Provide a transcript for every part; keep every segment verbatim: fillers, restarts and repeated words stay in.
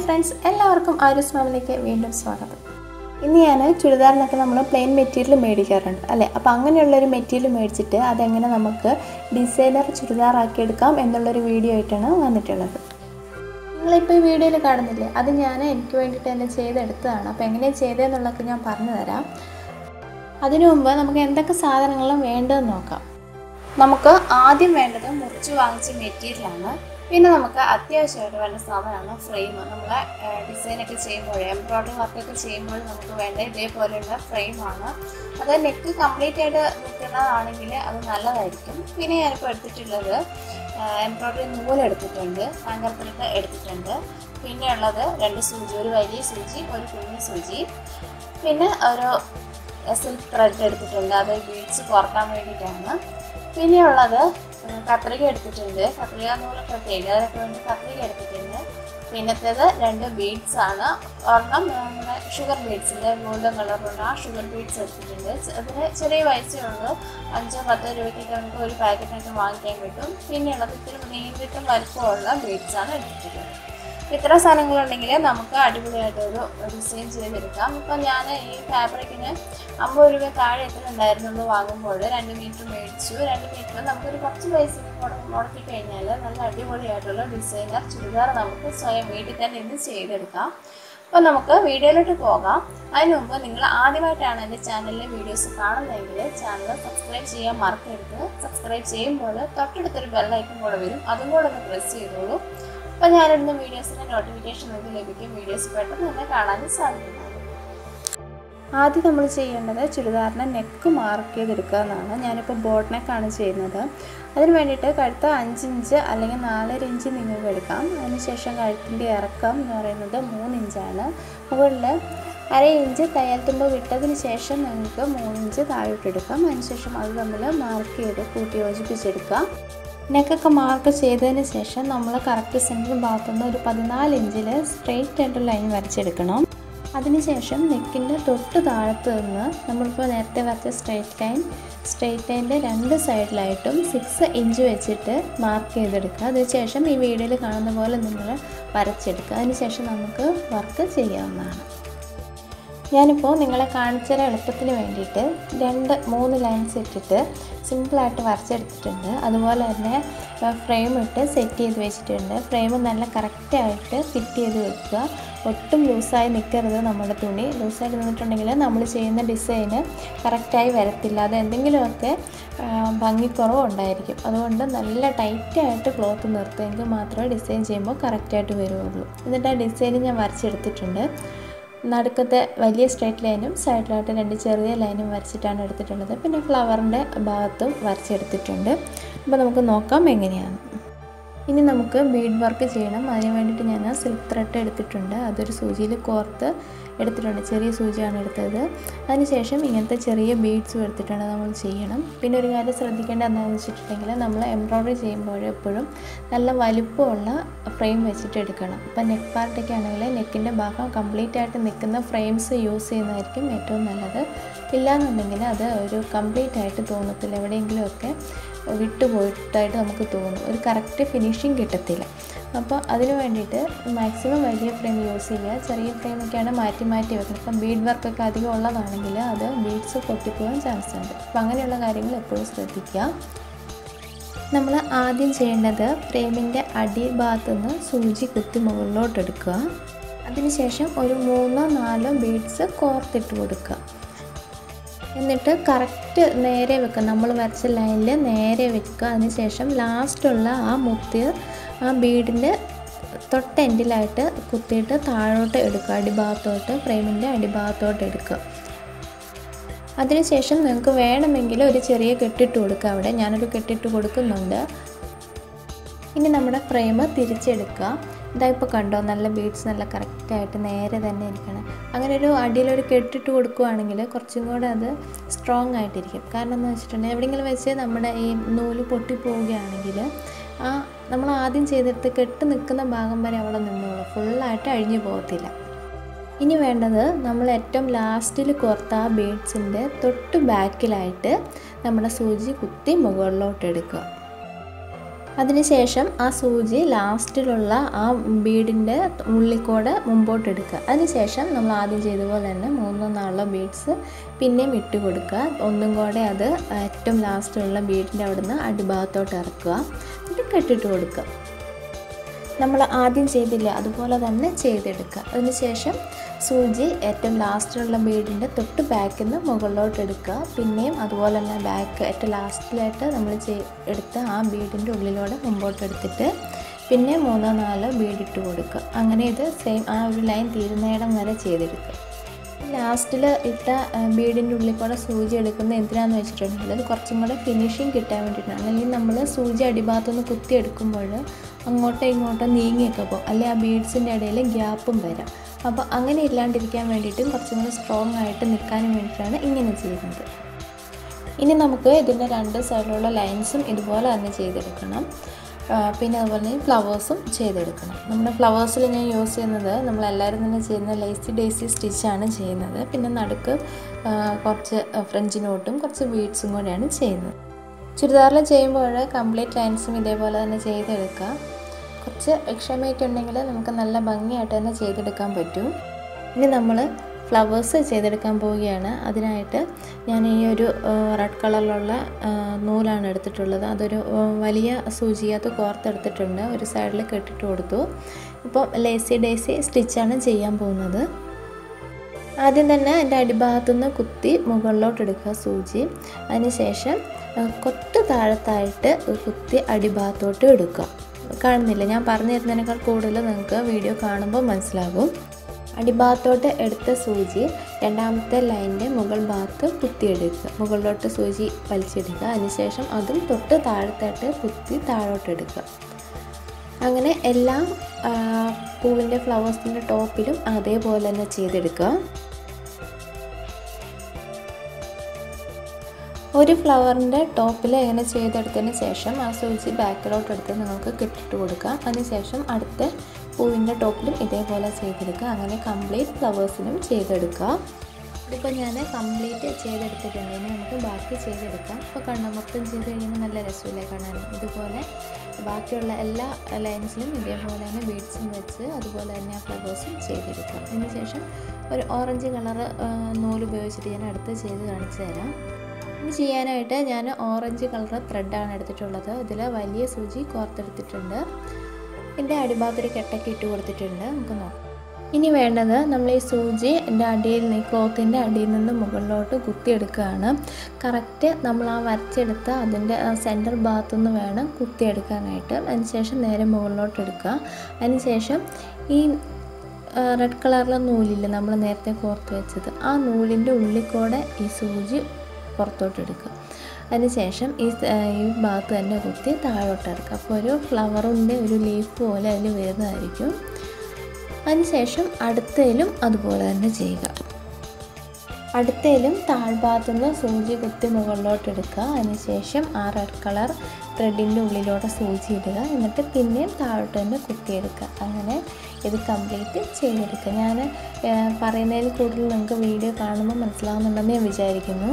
Hi friends, welcome to Iris Mamma. This is a plain material. If you have a material, you can use a designer to video. If you video, you can use a video. If you have We have a frame design chamber, embroidery chamber, and they put in a frame. Other neck completed embroidery Kathari எடுத்துட்டேன் கத்திரியா நூல கட்டை எடுக்க வேண்டிய கத்திரி எடுத்துட்டேன் பின்னத்தது ரெண்டு beads ആണ് ഒരെണ്ണം നമ്മുടെ sugar beads ന്റെ golden color ഉള്ള ആ sugar beads എടുത്തിട്ടുണ്ട് അതിനെ ചെറിയ വയസ്സുള്ള five ten രൂപയ്ക്ക് നമുക്ക് ഒരു പാക്കറ്റ് ഒക്കെ വാങ്ങിക്കാൻ കിട്ടും പിന്നെ ഉള്ളത് ഇത്ര നീണ്ടിട്ടും വലിപ്പമുള്ള beads ആണ് എടുത്തിട്ടുണ്ട് ഇത്ര സാധനങ്ങൾ ഉണ്ടെങ്കിൽ നമുക്ക് അടിപൊളിയായിട്ട് ഒരു ഡിസൈൻ ചെയ്തെടുക്കാം ഇപ്പോൾ ഞാൻ ഈ ഫാബ്രിക്കിനെ fifty രൂപ താഴെ എത്ര ഉണ്ടായിരുന്നു വാങ്ങുമ്പോൾ two മീറ്റർ മേടിച്ചു two മീറ്റർ നമുക്ക് ഒരു കുറച്ച് പൈസ മുടക്കി കഴിഞ്ഞാൽ നല്ല അടിപൊളിയായിട്ടുള്ള ഡിസൈനർ ചുരിദാർ നമുക്ക് സ്വയം വീട്ടിൽ തന്നെ ഇത് ചെയ്തെടുക്കാം അപ്പോൾ നമുക്ക് വീഡിയോയിലോട്ട് പോകാം അതിനു മുൻപ് നിങ്ങൾ ആദ്യമായിട്ടാണ് എൻ്റെ ചാനലിലെ വീഡിയോസ് കാണുന്നതെങ്കിൽ ചാനൽ സബ്സ്ക്രൈബ് ചെയ്യാൻ മറക്കരുത് സബ്സ്ക്രൈബ് ചെയ്യുമ്പോൾ തൊട്ടടുത്ത ഒരു ബെൽ ഐക്കൺ കൂടി വരും അതും കൂടി ഒന്ന് പ്രസ് ചെയ്തോളൂ If you have any videos, notification will be videos. That's why we have a neck mark. I have a board neck. I have a neck. I have a neck. I have a neck. I have a neck. I have a I will show you the session and the moon. I will show you the mark. Neck mark is the session. We will correct the center straight dental line. That is the session. Neck is the straight line. Straight line is the side light. six inch mark. The session is the video. I will show you the cancer and the moon lines. I simple at the frame. I set the frame and correct it. Set it loose. I will design correct it. I will design it. Nadu straight line, side light and cherry line varsitan at the tender, pinna flower and bathum varsed the tender, but Namaka Manginian. In the Namaka bead work genum, I invented in a silk thread at the tender, other Suji Kortha, at the tender cherry Suja and at the other, and Shasham in the cherry beads were the tender Chenum, Pinduring at the Sadikan and Chitangla, Namla embroidery chamber pudum, Nala Valipola, a frame visited Kana. The neck part is complete at the frames used in the metal. This is complete at the level. We have a correct finishing. That is maximum value frame used. Cherry frame is a mighty mighty. Bead work is a beads of forty points. We will frame the frame in the Adi bath and the Suji Kutimolo Tadka. At the session, Olumona Nala beats a cork that vodka. In the correct Nere Vika number Vatsal Island, Nere Vika, and the session last la Muthir, a bead in the Totendilata, Kutheta, Tharota Edka, Adibathota, frame in the Adibathota Edka. അതിനുശേഷം നിങ്ങൾക്ക് വേണമെങ്കിൽ ഒരു ചെറിയ കെട്ടിട്ട് കൊടുക്കാം അവിടെ ഞാൻ ഒരു കെട്ടിട്ട് കൊടുക്കുന്നുണ്ട് ഇനി നമ്മുടെ ഫ്രെയിം തിരിച്ചെടുക്കുക ഇതാ ഇപ്പോ കണ്ടോ നല്ല ബീഡ്സ് നല്ല കറക്റ്റ് ആയിട്ട് നേരെ തന്നെ ഇരിക്കണം അങ്ങനെ ഒരു അടിയിൽ ഒരു കെട്ടിട്ട് കൊടുക്കുകയാണെങ്കിൽ കുറച്ചുകൂടി അത് സ്ട്രോങ് ആയിട്ടിരിക്കും കാരണം എന്ന് വെച്ചിട്ടുണ്ടെങ്കിൽ എവിടെങ്കിലും വെച്ച് നമ്മുടെ ഈ നൂല് പൊട്ടി പോവുകയാണെങ്കിൽ ആ നമ്മൾ ആദ്യം ചെയ്തിട്ട് കെട്ടി നിൽക്കുന്ന ഭാഗം വരെ അവിടെ നിന്നോളൂ ഫുൾ ആയിട്ട് അഴിഞ്ഞു പോവില്ല ഇനി വേണ്ടത് നമ്മൾ ഏറ്റവും ലാസ്റ്റിൽ കോർത്ത ബീഡ്സിന്റെ തൊട്ട് ബാക്കിലായിട്ട് നമ്മുടെ സൂചി കുത്തി മുകളിലോട്ട് എടുക്കുക. അതിനുശേഷം ആ സൂചി ലാസ്റ്റിലുള്ള ആ ബീഡിന്റെ ഉള്ളിക്കോട് മുമ്പോട്ട് എടുക്കുക. അതിനുശേഷം നമ്മൾ ആദ്യം ചെയ്തതുപോലെ തന്നെ മൂന്നോ നാലോ ബീഡ്സ് പിന്നെയും ഇട്ട് കൊടുക്കുക. ഒന്നും കൂടെ അത് ഏറ്റവും ലാസ്റ്റിലുള്ള ബീഡിന്റെ അവിടുന്ന് അടിഭാഗത്തോട്ട് ഇറക്കുക. എന്നിട്ട് കെട്ടിട്ട് കൊടുക്കുക. നമ്മൾ ആദ്യം ചെയ്തില്ല അതുപോലെ തന്നെ ചെയ്തെടുക്കുക. അതിനുശേഷം സൂചി ഏറ്റവും ലാസ്റ്റിലുള്ള ബീഡിൻ്റെ തൊട്ട് ബാക്കിൽ നിന്ന് മുകളിലോട്ട് എടുക്കുക. പിന്നെയും അതുപോലെ തന്നെ ബാക്ക് ഏറ്റവും ലാസ്റ്റിലായിട്ട് നമ്മൾ ചെയ് എടുത്ത് ആ ബീഡിൻ്റെ ഉള്ളിലൂടെ മുമ്പോട്ട് എടുത്തിട്ട് പിന്നെ മൂന്നോ നാലോ ബീഡിട്ട് കൊടുക്കുക. അങ്ങനെ ഇത് സെയിം ആ ഒരു ലൈൻ തീരുന്നയിടം വരെ ചെയ്തെടുക്കുക. ലാസ്റ്റിൽ ഇട്ട ബീഡിൻ്റെ ഉള്ളിൽ കൂടെ സൂചി എടുക്കുന്നത് എന്തിനാണെന്ന് വെച്ചിട്ടുണ്ടെങ്കിൽ അത് കുറച്ചും കൂടെ ഫിനിഷിങ് കിട്ടാൻ വേണ്ടിയിട്ടാണ്. അല്ലെങ്കിൽ നമ്മൾ സൂചി അടിഭാഗത്തുനിന്ന് കുത്തിയെടുക്കുമ്പോൾ അങ്ങോട്ടോ ഇങ്ങോട്ടോ നീങ്ങിയൊക്കെ പോകും, അല്ലെങ്കിൽ ആ ബീഡ്സിൻ്റെ ഇടയിൽ ഗ്യാപ്പും വരാം. അപ്പോൾ അങ്ങനെ ഇല്ലാണ്ടിരിക്കാൻ വേണ്ടിയിട്ടും കുറച്ചും കൂടെ സ്ട്രോങ് ആയിട്ട് നിൽക്കാനും വേണ്ടിയിട്ടാണ് ഇങ്ങനെ ചെയ്യുന്നത്. ഇനി നമുക്ക് ഇതിൻ്റെ രണ്ട് സൈഡിലുള്ള ലൈൻസും ഇതുപോലെ തന്നെ ചെയ്തെടുക്കണം. പിന്നെ അതുപോലെ തന്നെ ഫ്ലവേഴ്സും ചെയ്തെടുക്കണം. നമ്മുടെ ഫ്ലവേഴ്സിൽ ഞാൻ യൂസ് ചെയ്യുന്നത് നമ്മളെല്ലാവരും തന്നെ ചെയ്യുന്ന ലേസി ഡേസി സ്റ്റിച്ചാണ് ചെയ്യുന്നത്. പിന്നെ നടുക്ക് കുറച്ച് ഫ്രഞ്ച് നോട്ടും കുറച്ച് ബീഡ്സും കൂടെയാണ് ചെയ്യുന്നത്. ചുരിദാറിൽ ചെയ്യുമ്പോൾ കംപ്ലീറ്റ് ലൈൻസും ഇതേപോലെ തന്നെ ചെയ്തെടുക്കുക. കുറച്ച് ക്ഷമയൊക്കെ ഉണ്ടെങ്കിൽ നമുക്ക് നല്ല ഭംഗിയായിട്ട് തന്നെ ചെയ്തെടുക്കാൻ പറ്റും. ഇനി നമ്മൾ ഫ്ലവേഴ്സ് ചെയ്തെടുക്കാൻ പോവുകയാണ്. അതിനായിട്ട് ഞാൻ ഈ ഒരു റെഡ് കളറിലുള്ള നൂലാണ് എടുത്തിട്ടുള്ളത്. അതൊരു വലിയ സൂചിയകത്ത് കോർത്തെടുത്തിട്ടുണ്ട്, ഒരു സൈഡിൽ കെട്ടിട്ട് കൊടുത്തു. ഇപ്പോൾ ലേസി ഡേസി സ്റ്റിച്ചാണ് ചെയ്യാൻ പോകുന്നത്. ആദ്യം തന്നെ എൻ്റെ അടിഭാഗത്തുനിന്ന് കുത്തി മുകളിലോട്ടെടുക്കുക സൂചി. അതിനുശേഷം കൊത്ത് താഴത്തായിട്ട് കുത്തി അടിഭാഗത്തോട്ട് എടുക്കുക. കാണുന്നില്ല, ഞാൻ പറഞ്ഞു തരുന്നതിനേക്കാൾ കൂടുതൽ നിങ്ങൾക്ക് വീഡിയോ കാണുമ്പോൾ മനസ്സിലാകും. അടിഭാഗത്തോട്ട് എടുത്ത സൂചി രണ്ടാമത്തെ ലൈനിൻ്റെ മുകൾ ഭാഗത്ത് കുത്തിയെടുക്കുക. മുകളിലോട്ട് സൂചി വലിച്ചെടുക്കുക. അതിനുശേഷം അതും തൊട്ട് താഴത്തായിട്ട് കുത്തി താഴോട്ടെടുക്കുക. അങ്ങനെ എല്ലാ പൂവിൻ്റെ ഫ്ലവേഴ്സിൻ്റെ ടോപ്പിലും അതേപോലെ തന്നെ ചെയ്തെടുക്കുക. ഒരു ഫ്ലവറിൻ്റെ ടോപ്പിൽ ഇങ്ങനെ ചെയ്തെടുത്തതിന് ശേഷം ആ സൂചി ബാക്കിലോട്ട് എടുത്ത് നിങ്ങൾക്ക് കെട്ടിട്ട് കൊടുക്കുക. അതിനുശേഷം അടുത്ത പൂവിൻ്റെ ടോപ്പിലും ഇതേപോലെ ചെയ്തെടുക്കുക. അങ്ങനെ കംപ്ലീറ്റ് ഫ്ലവേഴ്സിനും ചെയ്തെടുക്കുക. ഇതിപ്പോൾ ഞാൻ കംപ്ലീറ്റ് ചെയ്തെടുത്തിട്ടുണ്ട്. ഇനി നമുക്ക് ബാക്കി ചെയ്തെടുക്കാം. ഇപ്പോൾ കണ്ണ് മൊത്തം ചെയ്ത് കഴിയുമ്പോൾ നല്ല രസമില്ലേ കാണാൻ? ഇതുപോലെ ബാക്കിയുള്ള എല്ലാ ലൈൻസിലും ഇതേപോലെ തന്നെ ബീഡ്സും വെച്ച് അതുപോലെ തന്നെ ആ ഫ്ലവേഴ്സും ചെയ്തെടുക്കാം. അതിനുശേഷം ഒരു ഓറഞ്ച് കളറ് നൂല് ഉപയോഗിച്ചിട്ട് ഞാൻ അടുത്ത് ചെയ്ത് കാണിച്ചു തരാം. ഇത് ചെയ്യാനായിട്ട് ഞാൻ ഓറഞ്ച് കളർ ത്രെഡാണ് എടുത്തിട്ടുള്ളത്. ഇതിൽ വലിയ സൂചി കോർത്തെടുത്തിട്ടുണ്ട്. ഇതിൻ്റെ അടിഭാഗത്ത് ഒരു കെട്ടൊക്കെ ഇട്ട് കൊടുത്തിട്ടുണ്ട്. നമുക്ക് നോക്കാം. ഇനി വേണ്ടത് നമ്മൾ ഈ സൂചി എൻ്റെ അടിയിൽ നിന്ന്, ക്ലോത്തിൻ്റെ അടിയിൽ നിന്ന് മുകളിലോട്ട് കുത്തിയെടുക്കുകയാണ്. കറക്റ്റ് നമ്മൾ ആ വരച്ചെടുത്ത് അതിൻ്റെ സെൻറ്റർ ഭാഗത്തു നിന്ന് വേണം കുത്തിയെടുക്കാനായിട്ട്. അതിനുശേഷം നേരെ മുകളിലോട്ട് എടുക്കുക. അതിനുശേഷം ഈ റെഡ് കളറിലെ നൂലിൽ നമ്മൾ നേരത്തെ കോർത്ത് വെച്ചത് ആ നൂലിൻ്റെ ഉള്ളിക്കൂടെ ഈ സൂചി പുറത്തോട്ടെടുക്കുക. അതിനുശേഷം ഈ ഈ ഭാഗത്ത് തന്നെ കുത്തി താഴോട്ടിറക്കുക. അപ്പോൾ ഒരു ഫ്ലവറിൻ്റെ ഒരു ലീഫ് പോലെ അതിൽ വരുന്നതായിരിക്കും. അതിനുശേഷം അടുത്തതിലും അതുപോലെ തന്നെ ചെയ്യുക. അടുത്തതിലും താഴ്ഭാഗത്തു നിന്ന് സൂചി കുത്തി മുകളിലോട്ടെടുക്കുക. അതിനുശേഷം ആ റെഡ് കളർ ത്രെഡിൻ്റെ ഉള്ളിലൂടെ സൂചി ഇടുക. എന്നിട്ട് പിന്നെയും താഴോട്ട് തന്നെ കുത്തിയെടുക്കുക. അങ്ങനെ ഇത് കംപ്ലീറ്റ് ചെയ്തെടുക്കുക. ഞാൻ പറയുന്നതിൽ കൂടുതൽ നിങ്ങൾക്ക് വീഡിയോ കാണുമ്പോൾ മനസ്സിലാവുന്നുണ്ടെന്ന് ഞാൻ വിചാരിക്കുന്നു.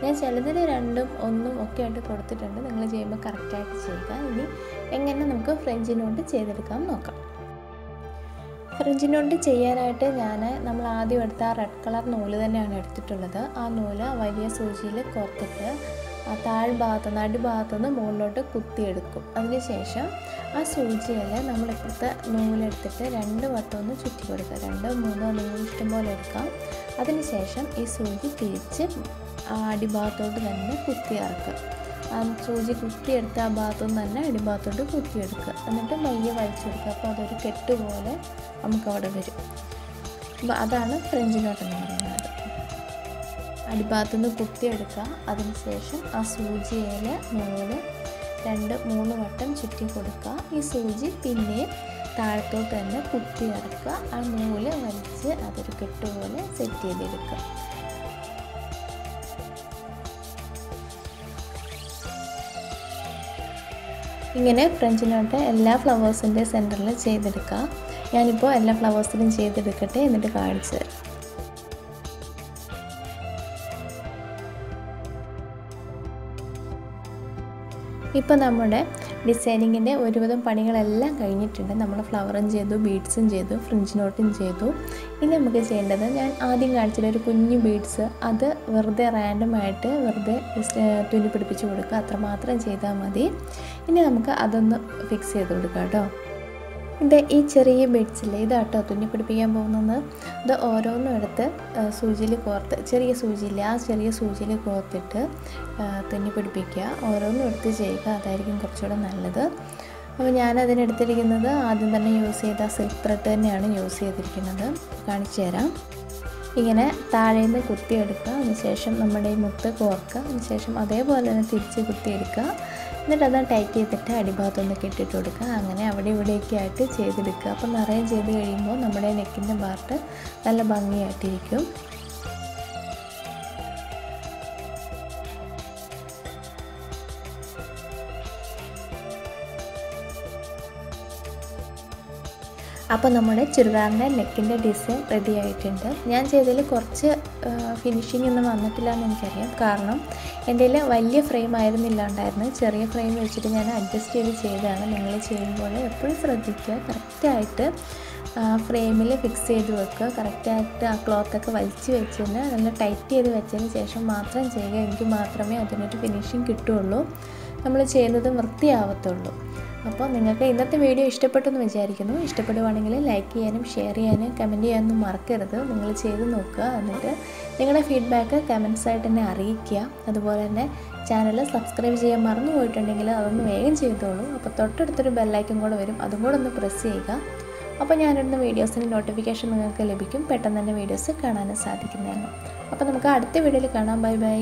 ഞാൻ ചിലതിന് രണ്ടും ഒന്നും ഒക്കെ ആയിട്ട് കൊടുത്തിട്ടുണ്ട്. നിങ്ങൾ ചെയ്യുമ്പോൾ കറക്റ്റായിട്ട് ചെയ്യുക. ഇനി എങ്ങനെ നമുക്ക് ഫ്രഞ്ച് നോട്ട് ചെയ്തെടുക്കാം നോക്കാം. ഫ്രഞ്ച് നോട്ട് ചെയ്യാനായിട്ട് ഞാൻ നമ്മൾ ആദ്യം എടുത്ത ആ റെഡ് കളർ നൂല് തന്നെയാണ് എടുത്തിട്ടുള്ളത്. ആ നൂല് വലിയ സൂചിയിൽ കോർത്തിട്ട് ആ താഴ്ഭാഗത്ത് നിന്ന് അടിഭാഗത്തു നിന്ന് മുകളിലോട്ട് കുത്തിയെടുക്കും. അതിനുശേഷം ആ സൂചിയിൽ നമ്മൾ ഇപ്പോഴത്തെ നൂലെടുത്തിട്ട് രണ്ട് വട്ടം ഒന്ന് ചുറ്റി കൊടുക്കുക. രണ്ടോ മൂന്നോ നൂല് ഇഷ്ടംപോലെ എടുക്കാം. അതിനുശേഷം ഈ സൂചി തിരിച്ച് ആ അടിഭാഗത്തോട്ട് തന്നെ കുത്തി ഇറക്കുക. ആ സൂചി കുത്തിയെടുത്ത് ആ ഭാഗത്തുനിന്ന് തന്നെ അടിഭാഗത്തോട്ട് കുത്തിയെടുക്കുക. എന്നിട്ട് മയ്യെ വലിച്ചെടുക്കുക. അപ്പോൾ അതൊരു കെട്ടുപോലെ നമുക്കവിടെ വരും. അപ്പോൾ അതാണ് ഫ്രഞ്ച് നോട്ട് എന്ന് പറയുന്നത്. അടിഭാഗത്തുനിന്ന് കുത്തിയെടുക്കുക. അതിനുശേഷം ആ സൂചിയിൽ നൂല് രണ്ട് മൂന്ന് വട്ടം ചുറ്റി കൊടുക്കുക. ഈ സൂചി പിന്നെ താഴത്തോട്ട് തന്നെ കുത്തിയിറക്കുക. ആ നൂല് വലിച്ച് അതൊരു കെട്ടുപോലെ സെറ്റ് ചെയ്തെടുക്കുക. ഇങ്ങനെ ഫ്രഞ്ച് നോട്ട് എല്ലാ ഫ്ലവേഴ്സിൻ്റെ സെൻറ്ററിൽ ചെയ്തെടുക്കുക. ഞാനിപ്പോൾ എല്ലാ ഫ്ലവേഴ്സിലും ചെയ്തെടുക്കട്ടെ, എന്നിട്ട് കാണിച്ചു തരാം. ഇപ്പോൾ നമ്മുടെ ഡിസൈനിങ്ങിൻ്റെ ഒരുവിധം പണികളെല്ലാം കഴിഞ്ഞിട്ടുണ്ട്. നമ്മൾ ഫ്ലവറും ചെയ്തു, ബീഡ്സും ചെയ്തു, ഫ്രിഞ്ച് നോട്ടും ചെയ്തു. ഇനി നമുക്ക് ചെയ്യേണ്ടത്, ഞാൻ ആദ്യം കാണിച്ചിട്ട് ഒരു കുഞ്ഞു ബീഡ്സ് അത് വെറുതെ റാൻഡമായിട്ട് വെറുതെ തുന്നി പിടിപ്പിച്ച് കൊടുക്കുക. അത്രമാത്രം ചെയ്താൽ മതി. ഇനി നമുക്ക് അതൊന്ന് ഫിക്സ് ചെയ്ത് കൊടുക്കാം കേട്ടോ. ഇത് ഈ ചെറിയ ബീഡ്സില്ലേ, ഇതാട്ടോ തുന്നി പിടിപ്പിക്കാൻ പോകുന്നത്. ഇത് ഓരോന്നും എടുത്ത് സൂചിയിൽ കോർത്ത്, ചെറിയ സൂചിയില്ല, ആ ചെറിയ സൂചിയിൽ കോർത്തിട്ട് തുന്നി പിടിപ്പിക്കുക. ഓരോന്നും എടുത്ത് ചെയ്യുക, അതായിരിക്കും കുറച്ചുകൂടെ നല്ലത്. അപ്പോൾ ഞാനതിനെടുത്തിരിക്കുന്നത് ആദ്യം തന്നെ യൂസ് ചെയ്ത സിൽക്ക് ത്രെഡ് തന്നെയാണ് യൂസ് ചെയ്തിരിക്കുന്നത്. കാണിച്ചു തരാം. ഇങ്ങനെ താഴേന്ന് കുത്തിയെടുക്കുക. അതിനുശേഷം നമ്മുടെ ഈ മുത്ത് കോർക്കുക. അതിനുശേഷം അതേപോലെ തന്നെ തിരിച്ച് കുത്തിയെടുക്കുക. എന്നിട്ട് അത് ടൈറ്റ് ചെയ്തിട്ട് അടിഭാഗത്തൊന്ന് കെട്ടിട്ട് കൊടുക്കുക. അങ്ങനെ അവിടെ ഇവിടെയൊക്കെ ആയിട്ട് ചെയ്തെടുക്കുക. അപ്പോൾ നിറയെ ചെയ്ത് കഴിയുമ്പോൾ നമ്മുടെ നെക്കിൻ്റെ പാർട്ട് നല്ല ഭംഗിയായിട്ടിരിക്കും. അപ്പോൾ നമ്മുടെ ചുരിദാറിൻ്റെ നെക്കിൻ്റെ ഡിസൈൻ റെഡി ആയിട്ടുണ്ട്. ഞാൻ ചെയ്തതിൽ കുറച്ച് ഫിനിഷിംഗ് ഒന്നും വന്നിട്ടില്ല എന്ന് എനിക്കറിയാം. കാരണം എൻ്റെ വലിയ ഫ്രെയിം ആയിരുന്നില്ല ഉണ്ടായിരുന്നു. ചെറിയ ഫ്രെയിം വെച്ചിട്ട് ഞാൻ അഡ്ജസ്റ്റ് ചെയ്ത് ചെയ്തതാണ്. നിങ്ങൾ ചെയ്യുമ്പോൾ എപ്പോഴും ശ്രദ്ധിക്കുക, കറക്റ്റായിട്ട് ഫ്രെയിമിൽ ഫിക്സ് ചെയ്ത് വെക്കുക. കറക്റ്റായിട്ട് ആ ക്ലോത്തൊക്കെ വലിച്ച് വെച്ചതിന് നല്ല ടൈറ്റ് ചെയ്ത് വെച്ചതിന് ശേഷം മാത്രം ചെയ്യുക. എങ്കിൽ മാത്രമേ അതിനൊരു ഫിനിഷിംഗ് കിട്ടുകയുള്ളൂ, നമ്മൾ ചെയ്യുന്നത് വൃത്തിയാവത്തുള്ളൂ. അപ്പോൾ നിങ്ങൾക്ക് ഇന്നത്തെ വീഡിയോ ഇഷ്ടപ്പെട്ടെന്ന് വിചാരിക്കുന്നു. ഇഷ്ടപ്പെടുവാണെങ്കിൽ ലൈക്ക് ചെയ്യാനും ഷെയർ ചെയ്യാനും കമൻറ്റ് ചെയ്യാനൊന്നും മറക്കരുത്. നിങ്ങൾ ചെയ്ത് നോക്കുക. എന്നിട്ട് നിങ്ങളുടെ ഫീഡ്ബാക്ക് കമൻസായിട്ട് എന്നെ അറിയിക്കുക. അതുപോലെ തന്നെ ചാനൽ സബ്സ്ക്രൈബ് ചെയ്യാൻ മറന്നു പോയിട്ടുണ്ടെങ്കിൽ അതൊന്ന് വേഗം ചെയ്തോളൂ. അപ്പോൾ തൊട്ടടുത്തൊരു ബെല്ലൈക്കും കൂടെ വരും, അതും കൂടെ ഒന്ന് പ്രസ് ചെയ്യുക. അപ്പോൾ ഞാനിടുന്ന വീഡിയോസിൻ്റെ നോട്ടിഫിക്കേഷൻ നിങ്ങൾക്ക് ലഭിക്കും. പെട്ടെന്ന് തന്നെ വീഡിയോസ് കാണാനും സാധിക്കുന്നതാണ്. അപ്പോൾ നമുക്ക് അടുത്ത വീഡിയോയിൽ കാണാം. Bye by.